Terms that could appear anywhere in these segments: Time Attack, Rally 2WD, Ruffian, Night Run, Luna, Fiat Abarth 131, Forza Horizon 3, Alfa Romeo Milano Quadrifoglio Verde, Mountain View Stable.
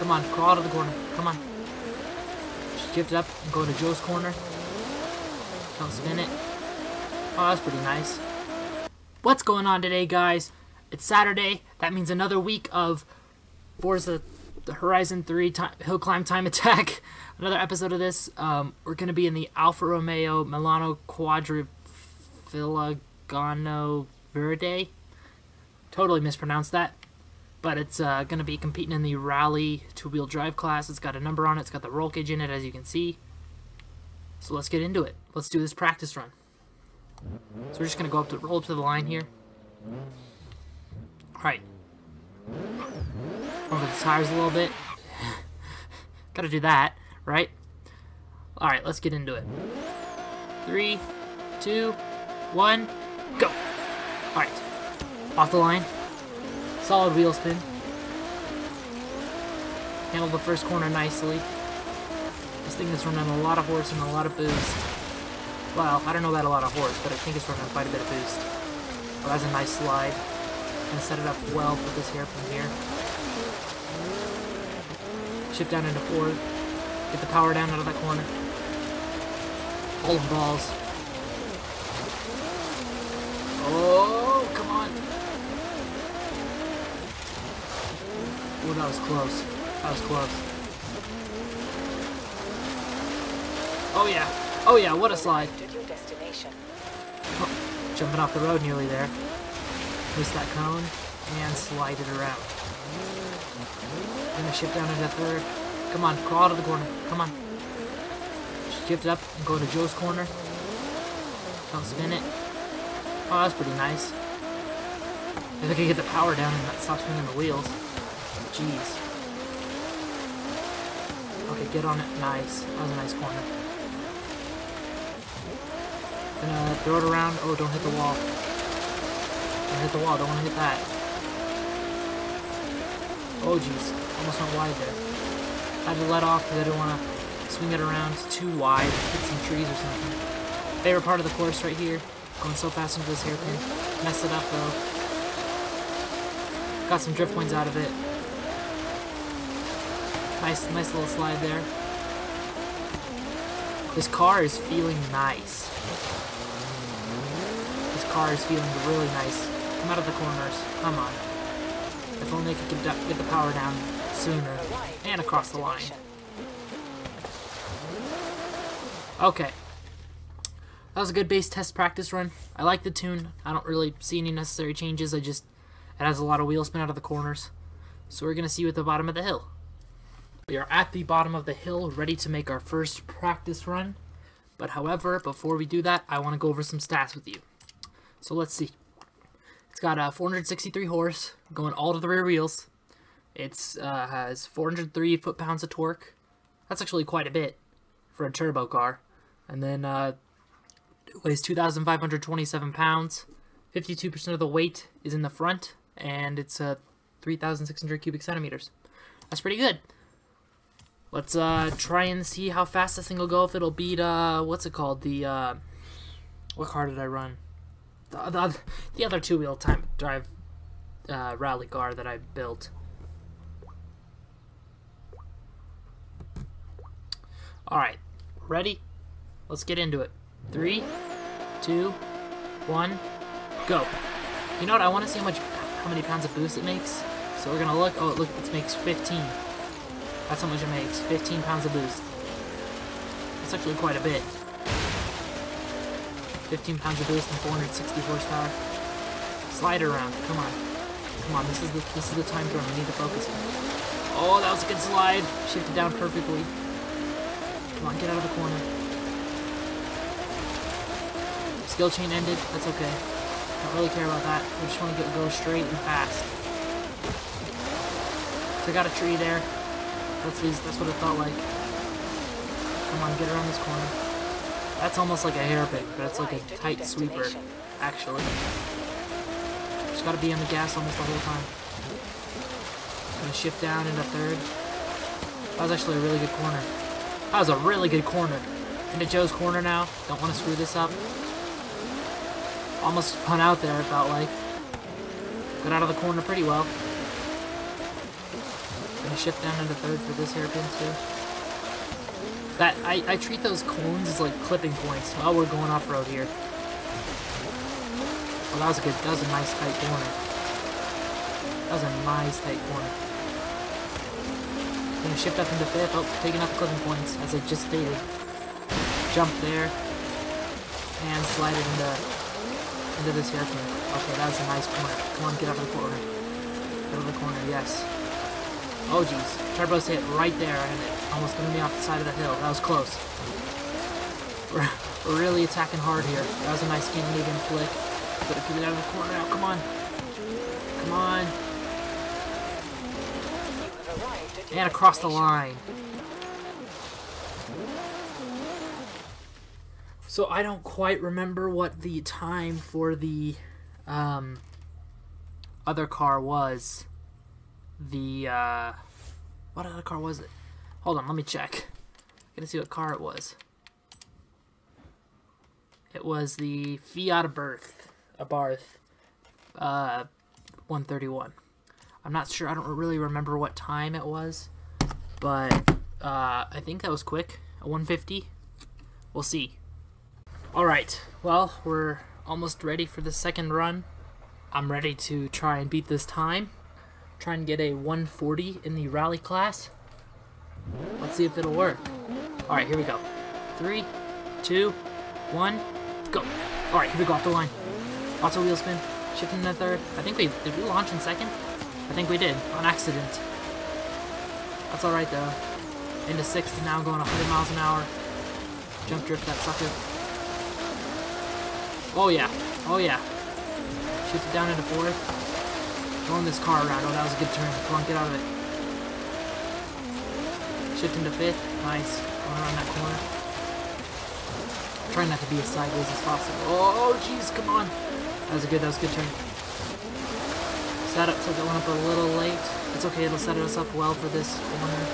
Come on, crawl out of the corner. Come on. Just gift it up and go to Joe's corner. Don't spin it. Oh, that's pretty nice. What's going on today, guys? It's Saturday. That means another week of Forza Horizon 3 Hill Climb Time Attack. Another episode of this. We're going to be in the Alfa Romeo Milano Quadrifoglio Verde. Totally mispronounced that. But it's going to be competing in the Rally two-wheel drive class. It's got a number on it. It's got the roll cage in it, as you can see. So let's get into it. Let's do this practice run. So we're just going to go up to roll up to the line here. Alright. Over the tires a little bit. Gotta do that, right? Alright, let's get into it. 3, 2, 1, go! Alright. Off the line. Solid wheel spin. Handled the first corner nicely. This thing is running a lot of horse and a lot of boost. Well, I don't know about a lot of horse, but I think it's running quite a bit of boost. Well, that's a nice slide. Gonna set it up well for this hair from here. Shift down into fourth. Get the power down out of that corner. Holding balls. Oh, come on. Oh, that was close. That was close. Oh, yeah. Oh, yeah, what a slide. Oh, jumping off the road nearly there. Twist that cone, and slide it around. Gonna shift down into third. Come on, crawl out of the corner. Come on. Shift up and go to Joe's corner. Don't spin it. Oh, that's pretty nice. If I can get the power down and not stop spinning the wheels. Jeez. Okay, get on it. Nice. That was a nice corner. Gonna throw it around. Oh, don't hit the wall. Don't hit the wall, don't want to hit that. Oh jeez, almost went wide there. I had to let off because I didn't want to swing it around too wide, hit some trees or something. Favorite part of the course right here, going so fast into this hairpin. Messed it up though. Got some drift points out of it. Nice little slide there. This car is feeling nice. This car is feeling really nice. Come out of the corners. Come on. If only I could get the power down sooner. And across the line. Okay. That was a good base test practice run. I like the tune. I don't really see any necessary changes. It has a lot of wheel spin out of the corners. So we're going to see you at the bottom of the hill. We are at the bottom of the hill, ready to make our first practice run. But however, before we do that, I want to go over some stats with you. So let's see. It's got 463 horse, going all to the rear wheels. It has 403 foot-pounds of torque. That's actually quite a bit for a turbo car. And then it weighs 2,527 pounds. 52% of the weight is in the front, and it's 3,600 cubic centimeters. That's pretty good. Let's try and see how fast this thing will go, if it'll beat, what's it called? What car did I run? The other two-wheel time drive rally car that I built. Alright, ready? Let's get into it. 3, 2, 1, go. You know what? I want to see how many pounds of boost it makes. So we're going to look. Oh, look, it makes 15. That's how much it makes. 15 pounds of boost. That's actually quite a bit. 15 pounds of boost and 460 horsepower. Slide around. Come on. Come on. This is the time zone. We need to focus. Oh, that was a good slide. Shifted down perfectly. Come on, get out of the corner. Skill chain ended. That's okay. Don't really care about that. I just want to go straight and fast. So I got a tree there. That's what it felt like. Come on, get around this corner. That's almost like a hairpin, but it's like a tight sweeper, actually. Just gotta be on the gas almost the whole time. Gonna shift down into third. That was actually a really good corner. That was a really good corner. Into Joe's corner now. Don't want to screw this up. Almost spun out there, it felt like. Got out of the corner pretty well. Gonna shift down into third for this hairpin too. That I treat those cones as like clipping points while we're going off road here. Well, that was a good. That was a nice tight corner. That was a nice tight corner. Gonna shift up into fifth. Oh, taking out the clipping points as I just stated. Jump there and slide it into this hairpin. Okay, that was a nice corner. Come on, get out of the corner. Get out of the corner. Yes. Oh jeez, turbo's hit right there, and it almost threw me off the side of the hill. That was close. We're really attacking hard here. That was a nice Scandinavian flick. Gotta get it out of the corner now. Come on. Come on. And across the line. So I don't quite remember what the time for the other car was. The what other car was it? Hold on, let me check. I'm gonna see what car it was. It was the Fiat Abarth 131. I'm not sure. I don't really remember what time it was, but I think that was quick. A 150. We'll see. All right. Well, we're almost ready for the second run. I'm ready to try and beat this time. Try and get a 140 in the rally class. Let's see if it'll work. All right, here we go. 3, 2, 1, go. All right, here we go off the line. Lots of wheel spin, shifting to third. I think did we launch in second? I think we did, on accident. That's all right though. Into sixth and now going 100 miles an hour. Jump drift that sucker. Oh yeah, oh yeah. Shifted down into fourth. Throwing this car around. Oh, that was a good turn. Come on, get out of it. Shifting to fifth. Nice. Going around that corner. Try not to be as sideways as possible. Oh, jeez, come on. That was a good turn. Set up so it went up a little late. It's okay, it'll set us up well for this corner.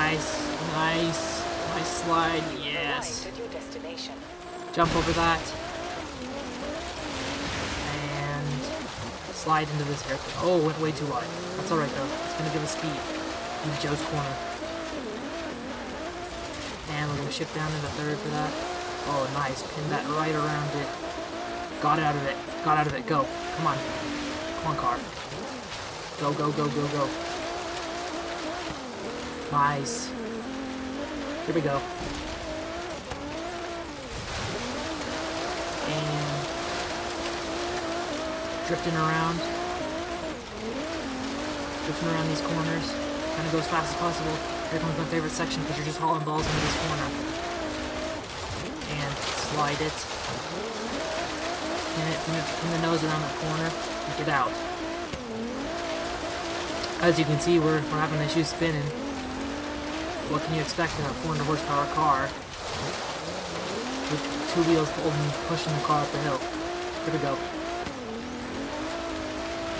Nice, nice, nice slide, yes. Jump over that. And slide into this hairpin. Oh, it went way too wide. That's alright though, it's gonna give us speed into Joe's corner. And we're going to shift down into third for that. Oh, nice. Pinned that right around it. Got out of it. Got out of it. Go. Come on. Come on, car. Go, go, go, go, go. Nice. Here we go. And drifting around. Drifting around these corners. Kind of go as fast as possible. Here comes my favorite section because you're just hauling balls into this corner. And slide it. Pin the nose around that corner and get out. As you can see, we're having issues spinning. What can you expect in a 400 horsepower car with two wheels pushing the car up the hill? Here we go.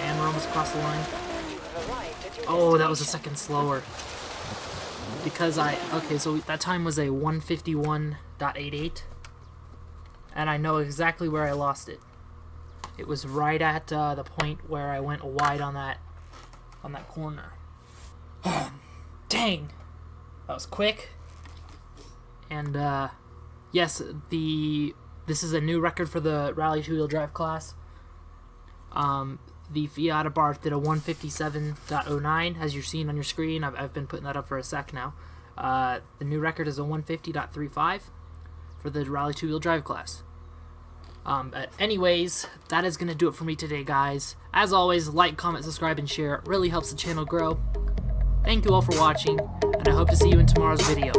And we're almost across the line. Oh, that was a second slower. Because okay, so that time was a 151.88, and I know exactly where I lost it. It was right at the point where I went wide on that corner. Dang, that was quick. And yes, this is a new record for the Rally two-wheel drive class. The Fiat Abarth did a 157.09, as you're seeing on your screen. I've been putting that up for a sec now. The new record is a 150.35 for the Rally 2-wheel drive class. But anyways, that is going to do it for me today, guys. As always, like, comment, subscribe, and share. It really helps the channel grow. Thank you all for watching, and I hope to see you in tomorrow's video.